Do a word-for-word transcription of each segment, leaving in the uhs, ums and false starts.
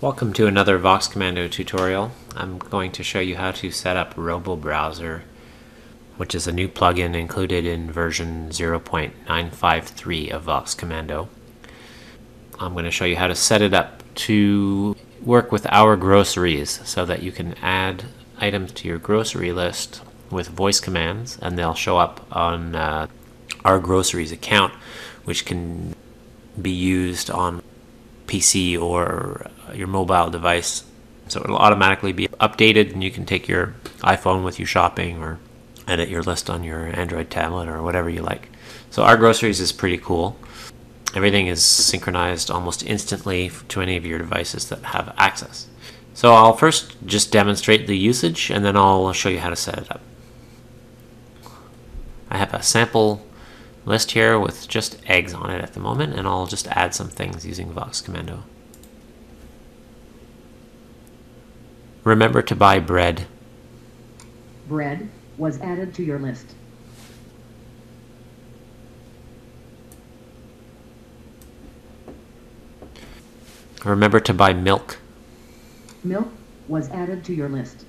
Welcome to another Vox Commando tutorial. I'm going to show you how to set up Robo Browser, which is a new plugin included in version zero point nine five three of Vox Commando. I'm going to show you how to set it up to work with Our Groceries so that you can add items to your grocery list with voice commands, and they'll show up on uh, Our Groceries account, which can be used on P C or your mobile device. So it'll automatically be updated, and you can take your iPhone with you shopping or edit your list on your Android tablet or whatever you like. So Our Groceries is pretty cool. Everything is synchronized almost instantly to any of your devices that have access. So I'll first just demonstrate the usage, and then I'll show you how to set it up. I have a sample list here with just eggs on it at the moment, and I'll just add some things using Vox Commando. Remember to buy bread. Bread was added to your list. Remember to buy milk. Milk was added to your list.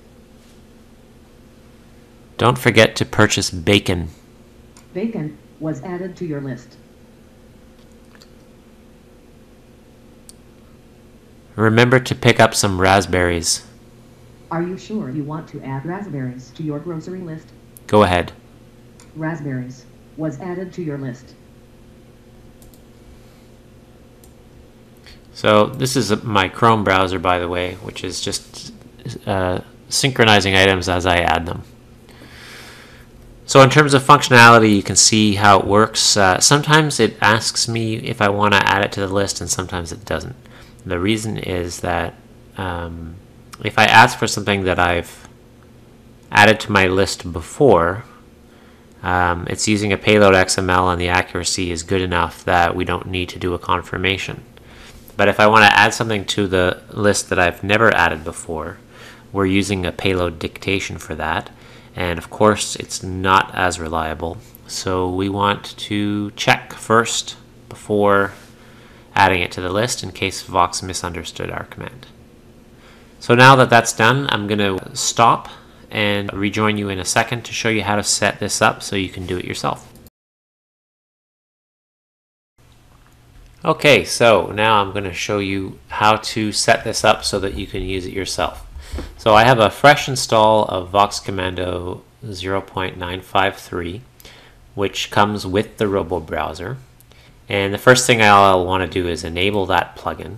Don't forget to purchase bacon. Bacon was added to your list. Remember to pick up some raspberries. Are you sure you want to add raspberries to your grocery list? Go ahead. Raspberries was added to your list. So this is my Chrome browser, by the way, which is just uh, synchronizing items as I add them. So in terms of functionality, you can see how it works. Uh, sometimes it asks me if I want to add it to the list, and sometimes it doesn't. The reason is that um, if I ask for something that I've added to my list before, um, it's using a payload X M L, and the accuracy is good enough that we don't need to do a confirmation. But if I want to add something to the list that I've never added before, we're using a payload dictation for that. And of course, it's not as reliable. So we want to check first before adding it to the list in case Vox misunderstood our command. So now that that's done, I'm going to stop and rejoin you in a second to show you how to set this up so you can do it yourself. Okay, so now I'm going to show you how to set this up so that you can use it yourself. So I have a fresh install of Vox Commando zero point nine five three, which comes with the Robo Browser. And the first thing I'll want to do is enable that plugin.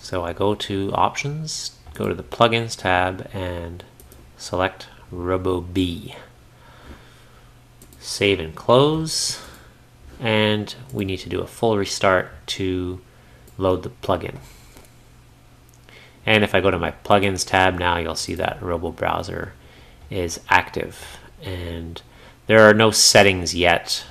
So I go to Options, go to the Plugins tab, and select Robo B. Save and close. And we need to do a full restart to load the plugin. And if I go to my Plugins tab now, you'll see that Robo Browser is active. And there are no settings yet,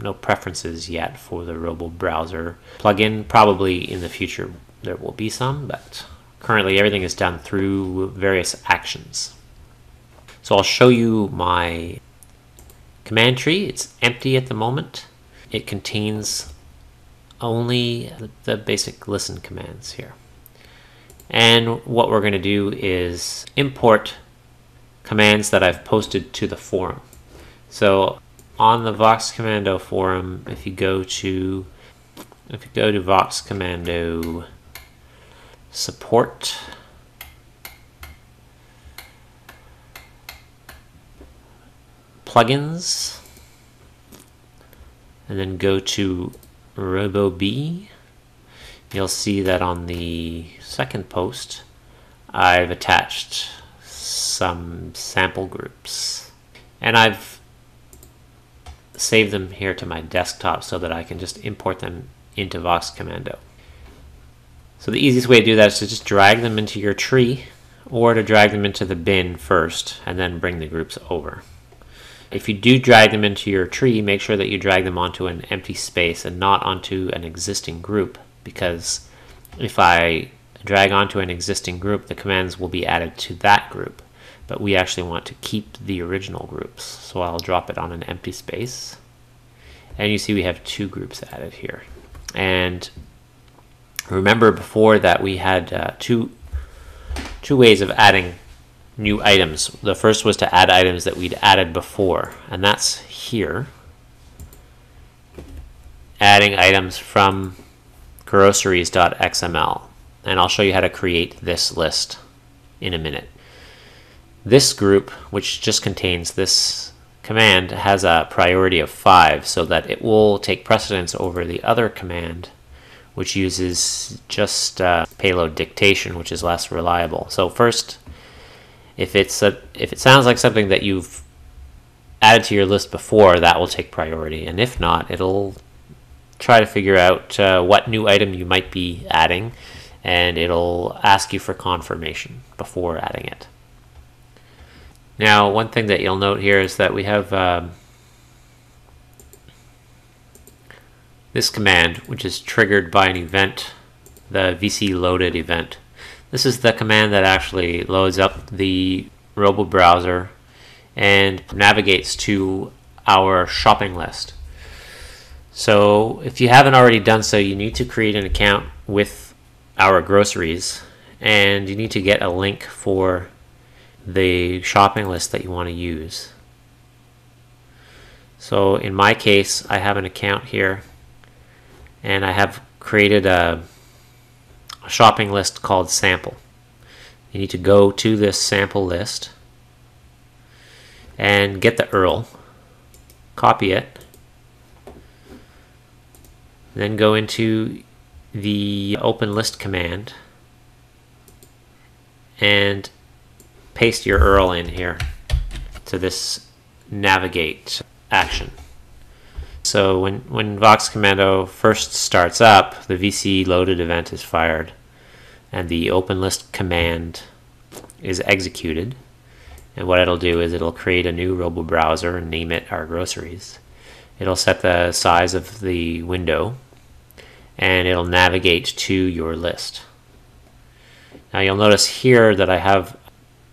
no preferences yet for the Robo Browser plugin. Probably in the future there will be some, but currently everything is done through various actions. So I'll show you my command tree. It's empty at the moment. It contains only the basic listen commands here. And what we're going to do is import commands that I've posted to the forum. So on the Vox Commando forum, if you go to if you go to Vox Commando support, plugins, and then go to Robo B, you'll see that on the second post, I've attached some sample groups. And I've saved them here to my desktop so that I can just import them into Vox Commando. So the easiest way to do that is to just drag them into your tree, or to drag them into the bin first and then bring the groups over. If you do drag them into your tree, make sure that you drag them onto an empty space and not onto an existing group, because if I drag onto an existing group, the commands will be added to that group, but we actually want to keep the original groups. So I'll drop it on an empty space, and you see we have two groups added here. And Remember before that we had uh, two two ways of adding new items. The first was to add items that we'd added before, and that's here. Adding items from groceries dot X M L, and I'll show you how to create this list in a minute. This group, which just contains this command, has a priority of five, so that it will take precedence over the other command, which uses just uh, payload dictation, which is less reliable. So first, if it's a, if it sounds like something that you've added to your list before, that will take priority, and if not, it'll try to figure out uh, what new item you might be adding, and it'll ask you for confirmation before adding it. Now, one thing that you'll note here is that we have um, this command, which is triggered by an event, the V C loaded event. This is the command that actually loads up the Robo browser and navigates to our shopping list. So if you haven't already done so, you need to create an account with our groceries, and you need to get a link for the shopping list that you want to use. So in my case, I have an account here, and I have created a, a shopping list called sample. You need to go to this sample list and get the U R L, copy it, then go into the open list command and paste your U R L in here to this navigate action. So when, when Vox Commando first starts up, the V C loaded event is fired and the open list command is executed. And what it'll do is it'll create a new Robo browser and name it our groceries. It'll set the size of the window, and it'll navigate to your list. Now you'll notice here that I have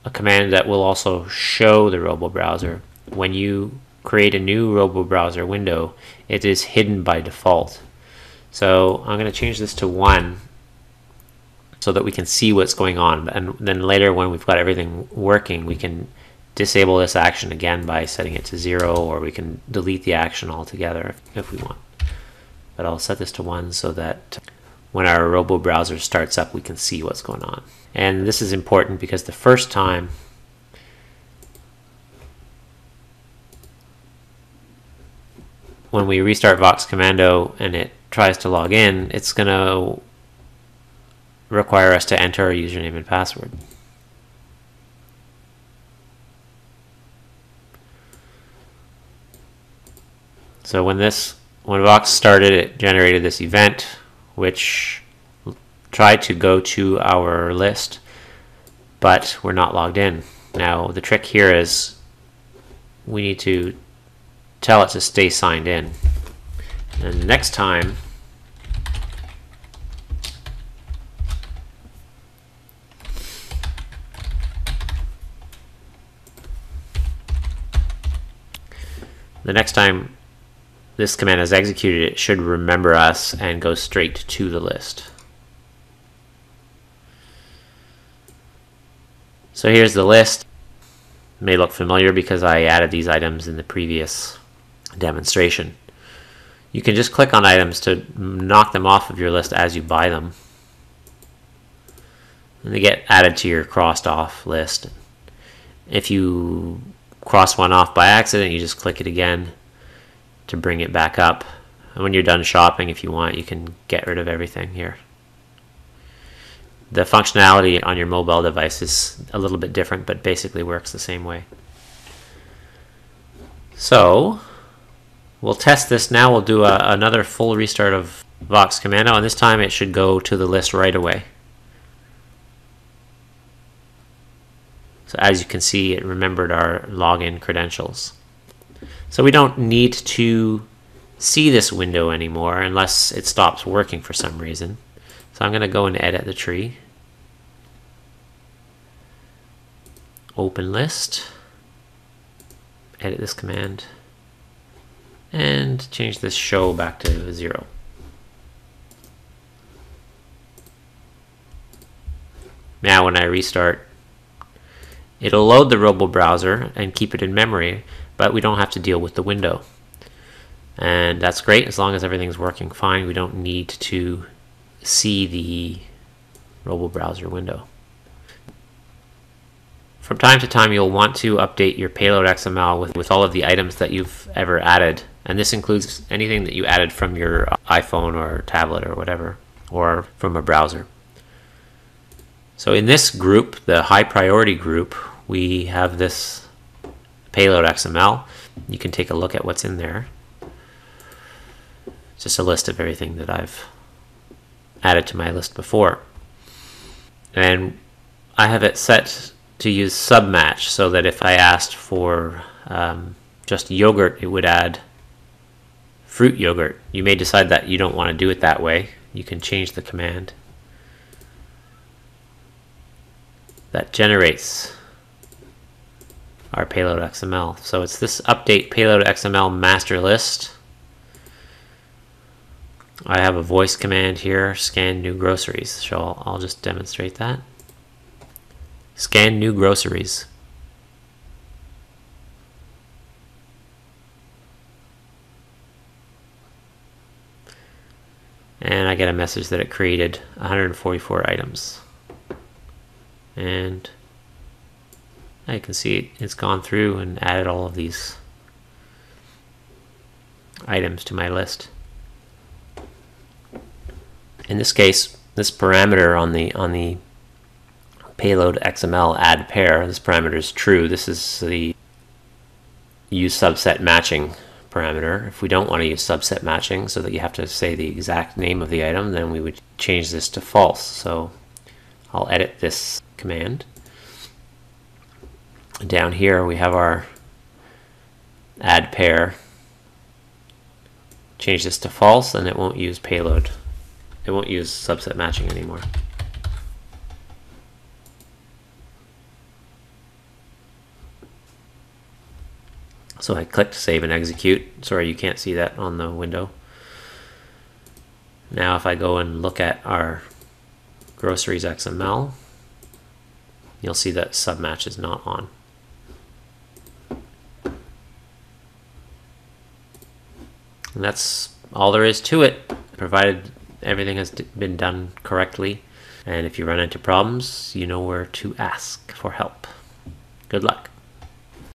a command that will also show the Robo browser. When you create a new Robo browser window, it is hidden by default. So I'm going to change this to one so that we can see what's going on. And then later, when we've got everything working, we can disable this action again by setting it to zero, or we can delete the action altogether if we want. But I'll set this to one so that when our Robo browser starts up, we can see what's going on. And this is important because the first time when we restart Vox Commando and it tries to log in, it's going to require us to enter our username and password. So when this, when Vox started, it generated this event, which tried to go to our list, but we're not logged in. Now the trick here is we need to tell it to stay signed in. And next time, the next time this command is executed, it should remember us and go straight to the list. So here's the list. It may look familiar because I added these items in the previous demonstration. You can just click on items to knock them off of your list as you buy them, and they get added to your crossed off list. If you cross one off by accident, you just click it again to bring it back up. And when you're done shopping, if you want, you can get rid of everything here. The functionality on your mobile device is a little bit different, but basically works the same way. So we'll test this now. We'll do a, another full restart of Vox Commando, and this time it should go to the list right away. So as you can see, it remembered our login credentials. So we don't need to see this window anymore unless it stops working for some reason. So I'm going to go and edit the tree. Open list. Edit this command. And change this show back to zero. Now when I restart, it'll load the Robo Browser and keep it in memory, but we don't have to deal with the window. And that's great as long as everything's working fine. We don't need to see the Robo Browser window. From time to time, you'll want to update your payload X M L with, with all of the items that you've ever added. And this includes anything that you added from your iPhone or tablet or whatever, or from a browser. So in this group, the high priority group, we have this payload X M L. You can take a look at what's in there. It's just a list of everything that I've added to my list before. And I have it set to use submatch so that if I asked for um, just yogurt, it would add fruit yogurt. You may decide that you don't want to do it that way. You can change the command. That generates our payload X M L. So it's this update payload X M L master list. I have a voice command here, scan new groceries. So I'll just demonstrate that. Scan new groceries. And I get a message that it created one hundred forty-four items. And I can see it's gone through and added all of these items to my list. In this case, this parameter on the on the payload X M L add pair, this parameter is true. This is the use subset matching parameter. If we don't want to use subset matching so that you have to say the exact name of the item, then we would change this to false. So I'll edit this command. Down here we have our add pair. Change this to false and it won't use payload. It won't use subset matching anymore. So I clicked save and execute. Sorry, you can't see that on the window. Now if I go and look at our groceries X M L, you'll see that submatch is not on. And that's all there is to it, provided everything has been done correctly. And if you run into problems, you know where to ask for help. Good luck.